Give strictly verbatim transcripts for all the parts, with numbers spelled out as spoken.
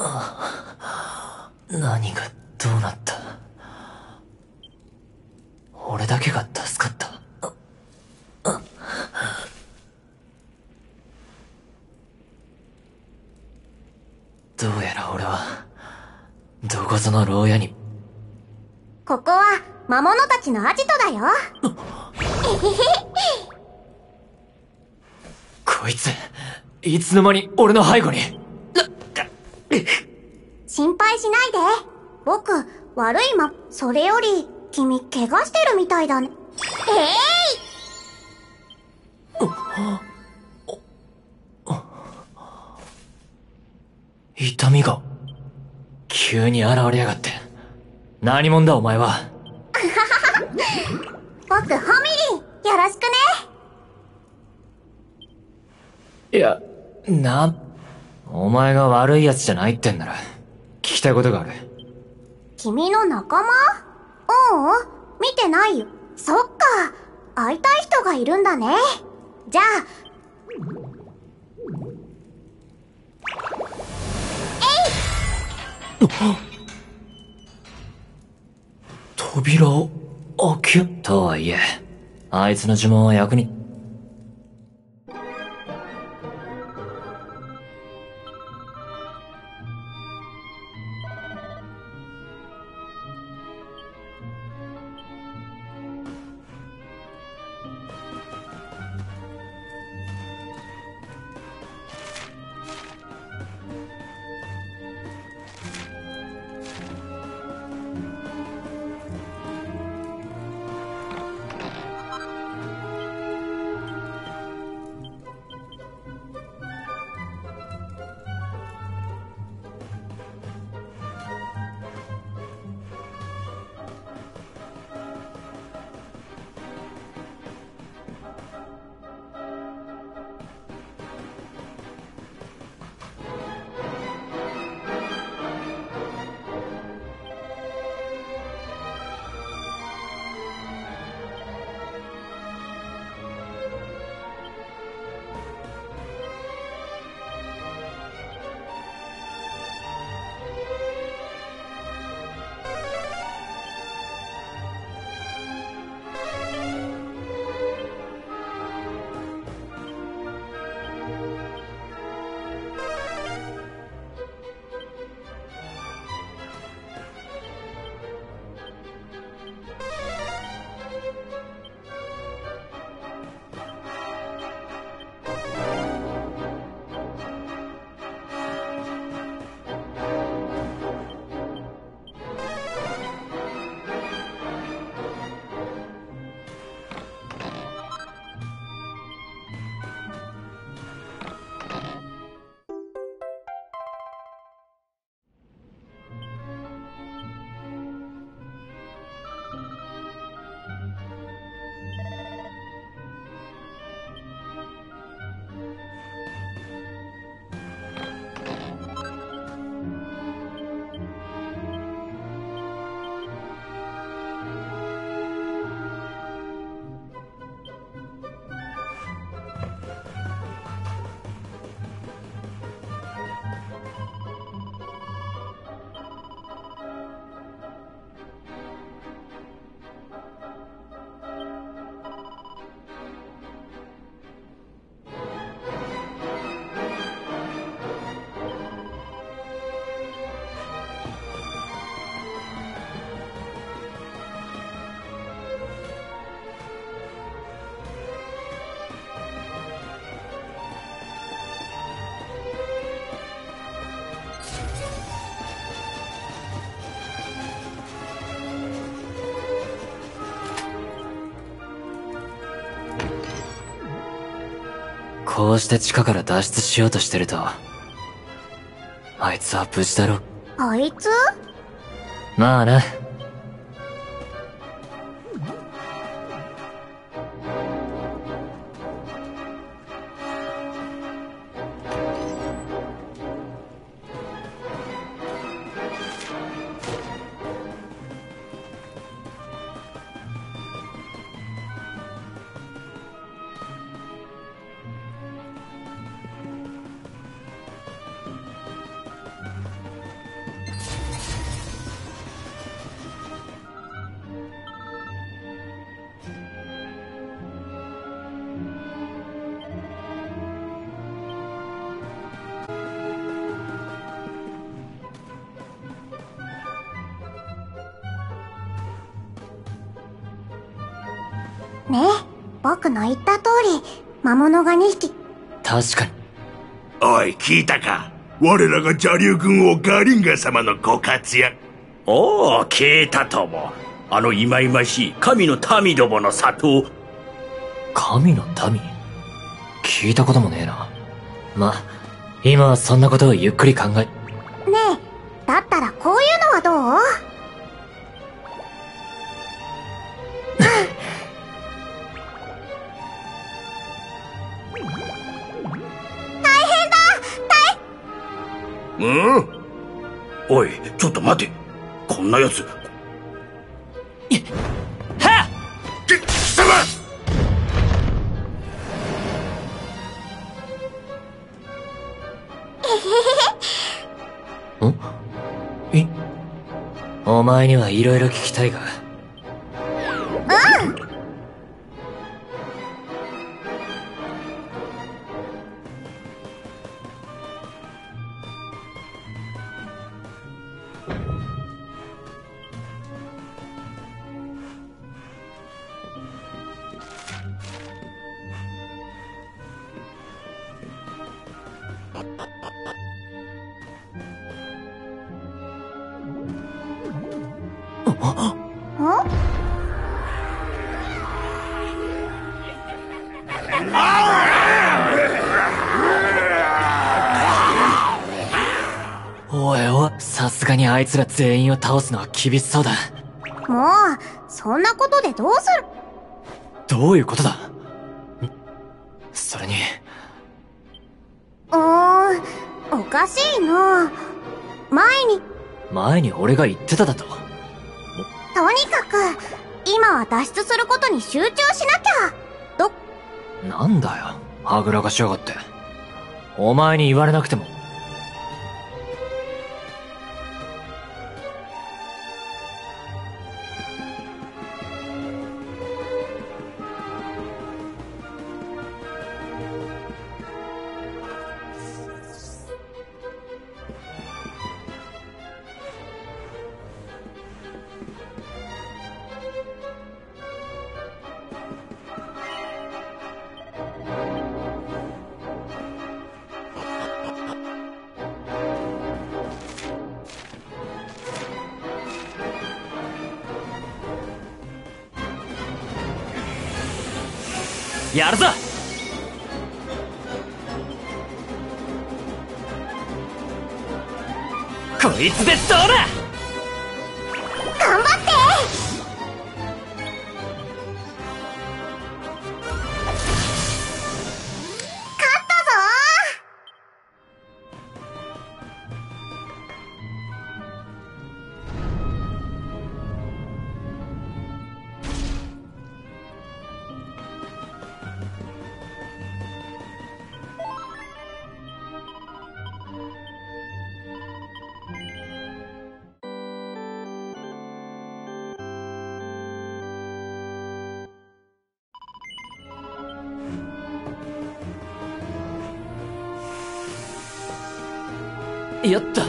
あ、何がどうなった？俺だけが助かった。ああ、どうやら俺はどこぞの牢屋に。ここは魔物たちのアジトだよ。こいついつの間に俺の背後に。心配しないで。僕悪いま、それより君怪我してるみたいだね。ええい、痛みが急に現れやがって。何者だお前は。僕ホミリーよろしくね。いや、な、お前が悪い奴じゃないってんなら、聞きたいことがある。君の仲間？おう、見てないよ。そっか、会いたい人がいるんだね。じゃあ、えい！扉を開け？とはいえ、あいつの呪文は役に。こうして地下から脱出しようとしてると、あいつは無事だろ。あいつ？まあな。ねえ、僕の言った通り魔物がにひき。確かに。おい、聞いたか？我らが邪竜軍王ガリンガ様のご活躍。おお、聞いたとも。あのいまいましい神の民どもの里を。神の民？聞いたこともねえな。まあ今はそんなことをゆっくり考え。ねえ、だったらこういうのはどう？うん、おい、ちょっと待て。こんなやつ。はっ！き、貴様！えへへへ。ん？え？お前にはいろいろ聞きたいが。うん。あいつら全員を倒すのは厳しそうだ。もうそんなことでどうする。どういうことだ。それにうーん、おかしいな。前に前に俺が言ってただと。とにかく今は脱出することに集中しなきゃ。どなんだよ、はぐらかしやがって。お前に言われなくても。やるぞ。こいつでどうだ。頑張って。勝ったぞ。やった。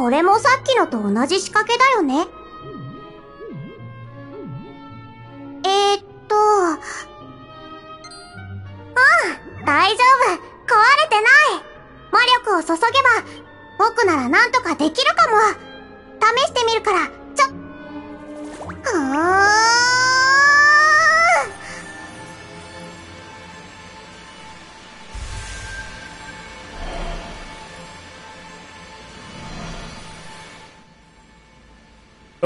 これもさっきのと同じ仕掛けだよね。えーっと、力を注げば、僕ならなんとかできるかも。試してみるから、ちょ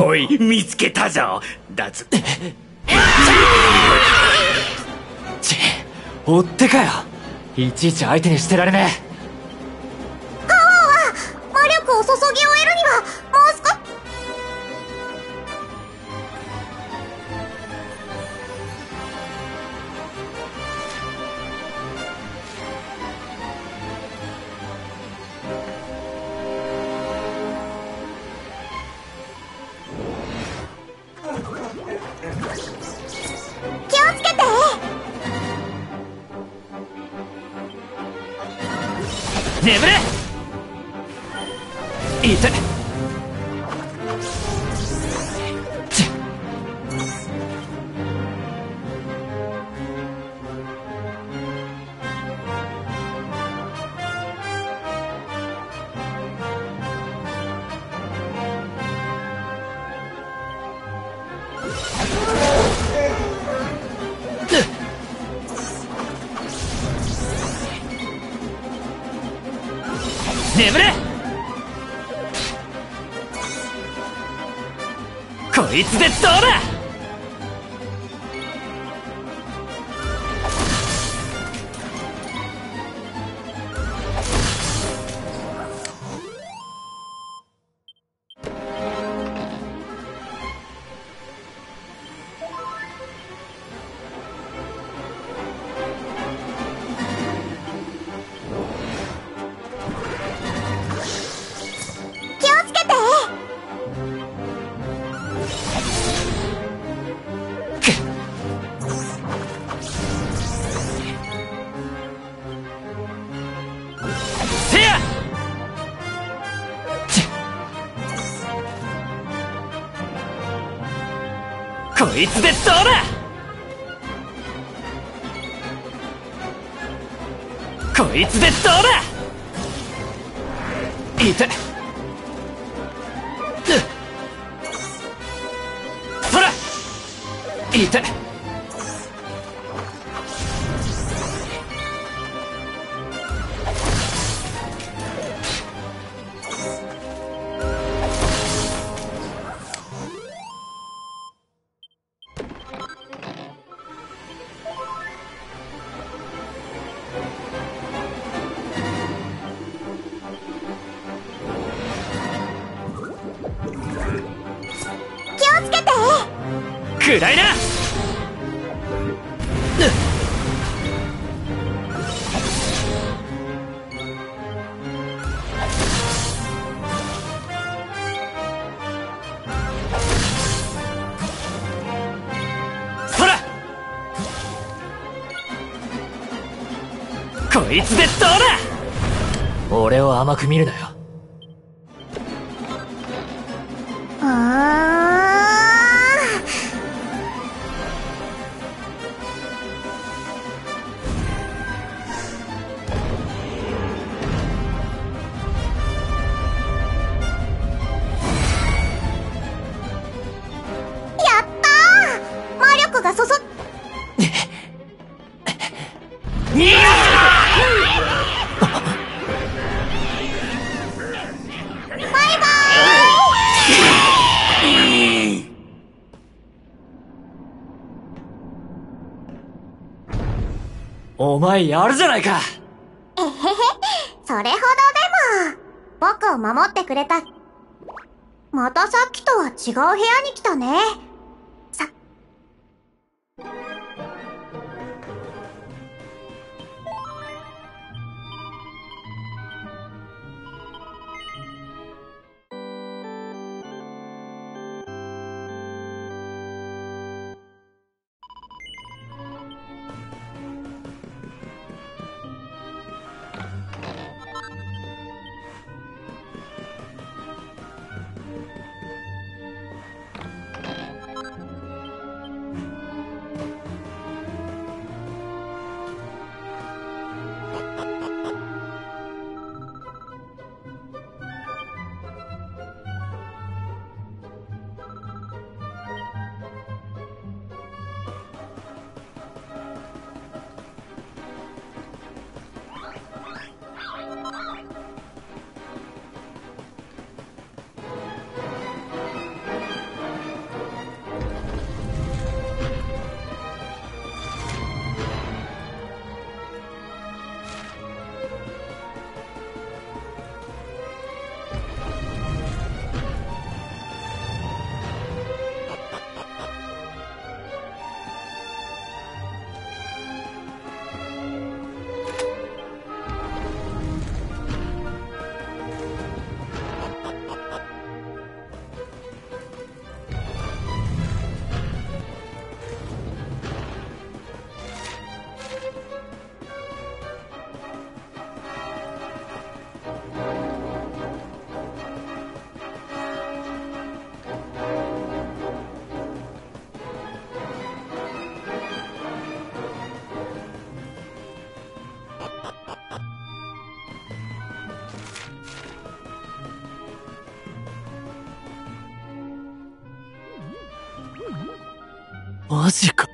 っ。おい、見つけたぞ。だつ。ち、追ってかよ。いちいち相手にしてられねえ。眠れ！いて！眠れ！こいつでどうだ！こいつでどうだ！こいつでどうだ！いて！そら！いて！くらいな！そら！こいつでどうだ！俺を甘く見るなよ。ああ。お前やるじゃないか。えへへ、それほどでも。僕を守ってくれた。またさっきとは違う部屋に来たね。さ。マジか。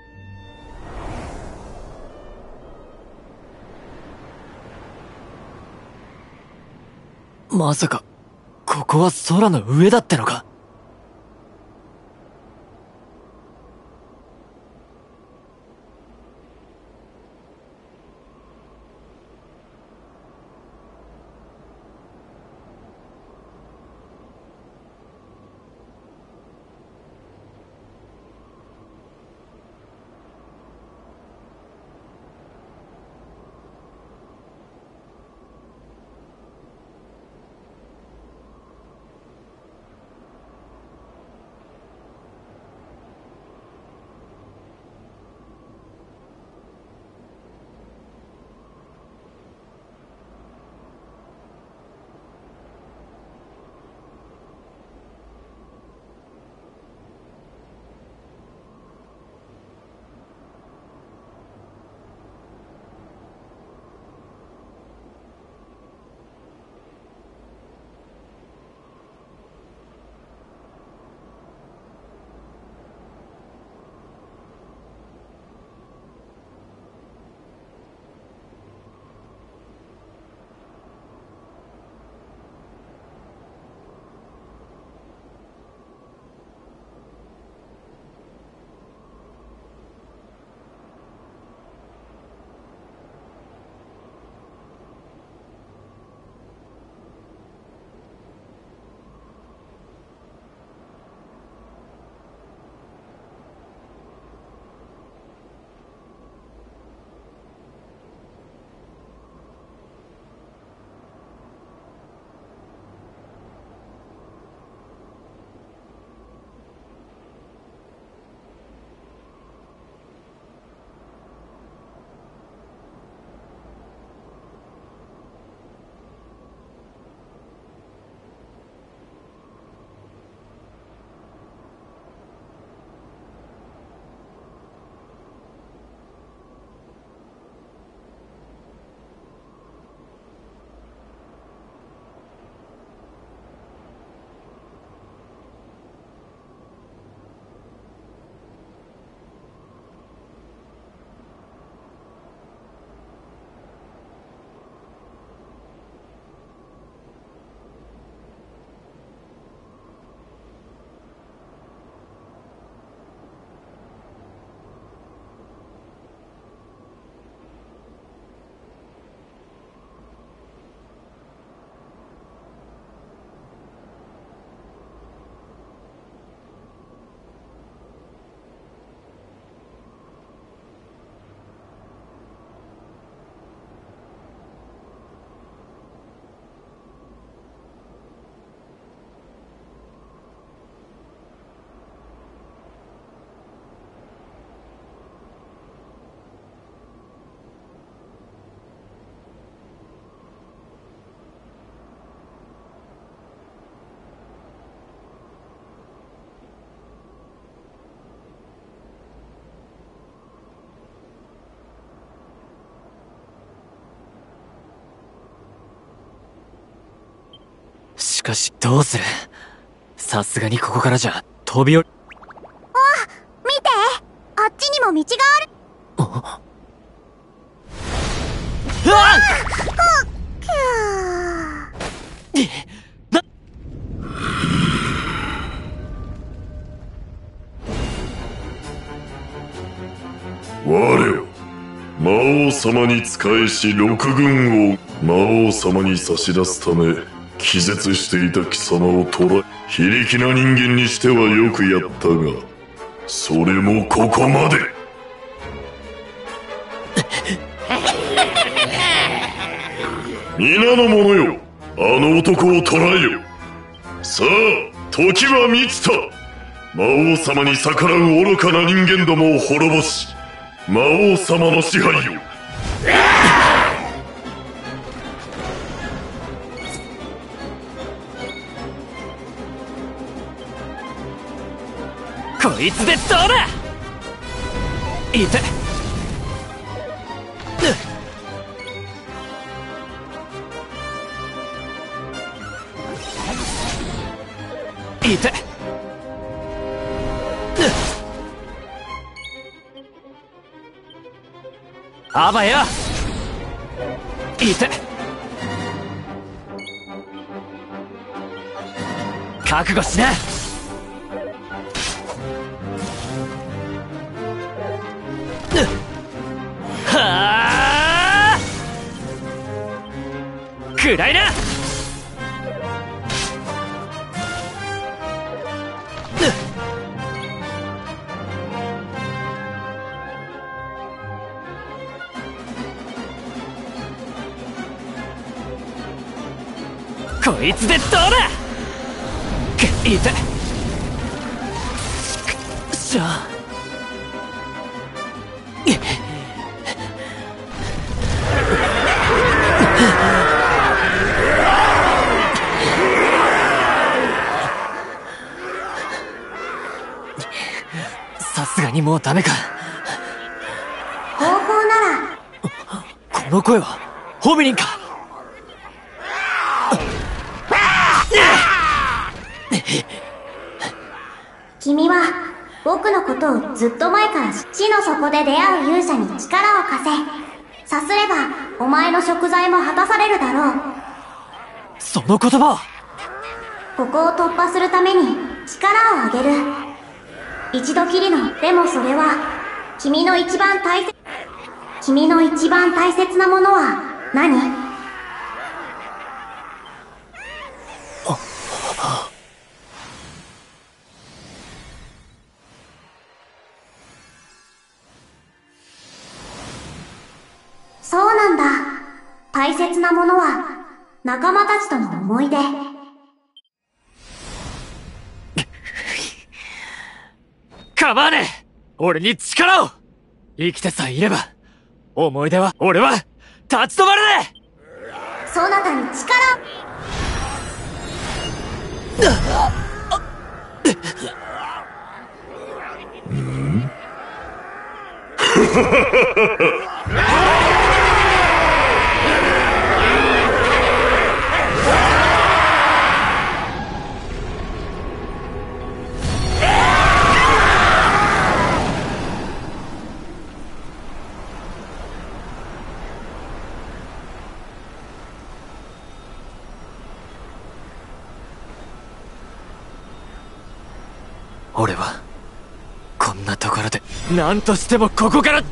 まさか、ここは空の上だってのか。しかしどうする。さすがにここからじゃ飛び降り。お、見て、あっちにも道がある。ああっ、えな。我よ、魔王様に仕えし六軍を魔王様に差し出すため気絶していた貴様を捕らえ、非力な人間にしてはよくやったが、それもここまで。皆の者よ、あの男を捕らえよ。さあ、時は満ちた。魔王様に逆らう愚かな人間どもを滅ぼし、魔王様の支配を。こいつでどうだ。いて。いて。あばや。いて。覚悟しな。はあ。くらいな。こいつでどうだ。くいて。くしょ。さすがにもうダメか。方法なら。この声はホビリンか。君は僕のことをずっと前から地の底で出会う勇者に力を貸せ。さすればお前の贖罪も果たされるだろう。その言葉は。ここを突破するために力をあげる。一度きりの。でもそれは君の一番大切君の一番大切なものは何？そうなんだ。大切なものは仲間たちとの思い出。構わねえ。俺に力を。生きてさえいれば思い出は。俺は立ち止まれねえ。そなたに力を。俺はこんなところで何としてもここから。う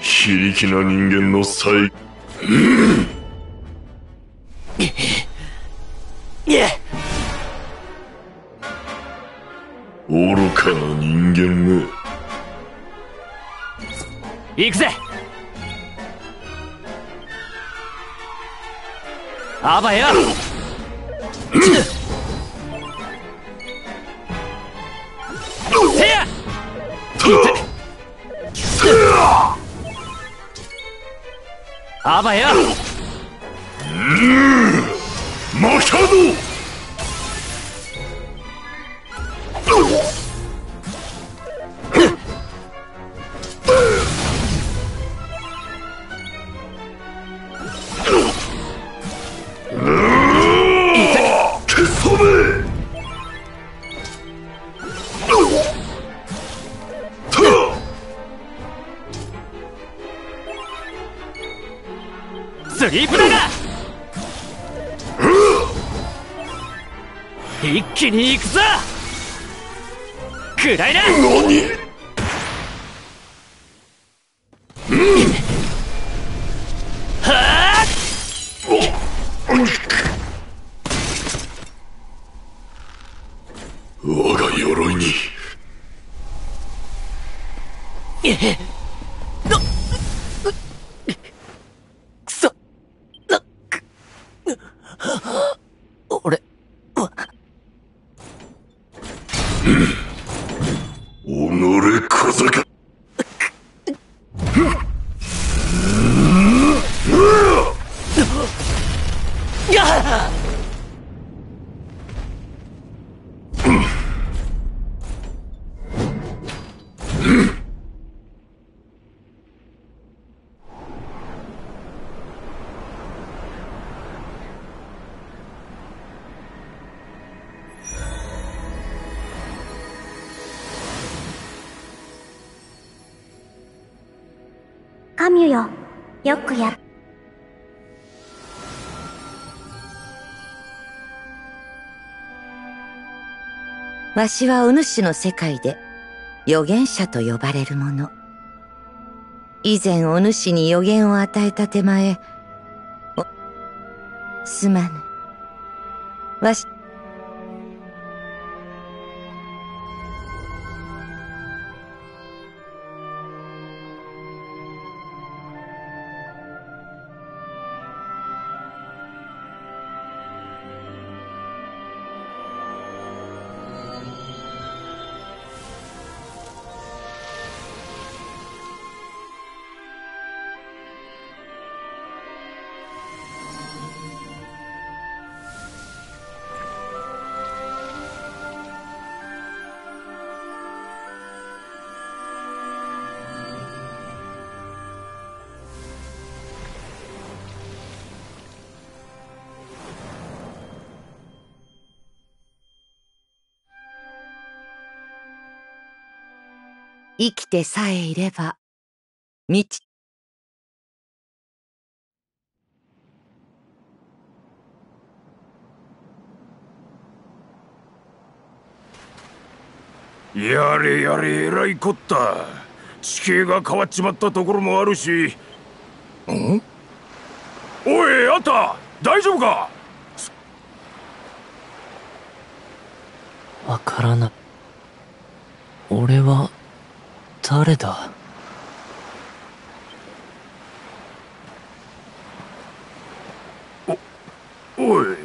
非力な人間の最、うん、愚かな人間め。行くぜ。あばよ。せや。せや。あばよ。うん、またぞ。消すぞべ。スリープだが、一気に行くぞ。くらいな。何？はあ。我が鎧に。カミュよ、よくやった。わしはお主の世界で預言者と呼ばれるもの。以前お主に預言を与えた手前、お、すまぬ。わし、生きてさえいれば、道。やれやれ、えらいこった。地形が変わっちまったところもあるし。ん？おい、あんた、大丈夫か？わからない。俺は。誰だ？お、おい。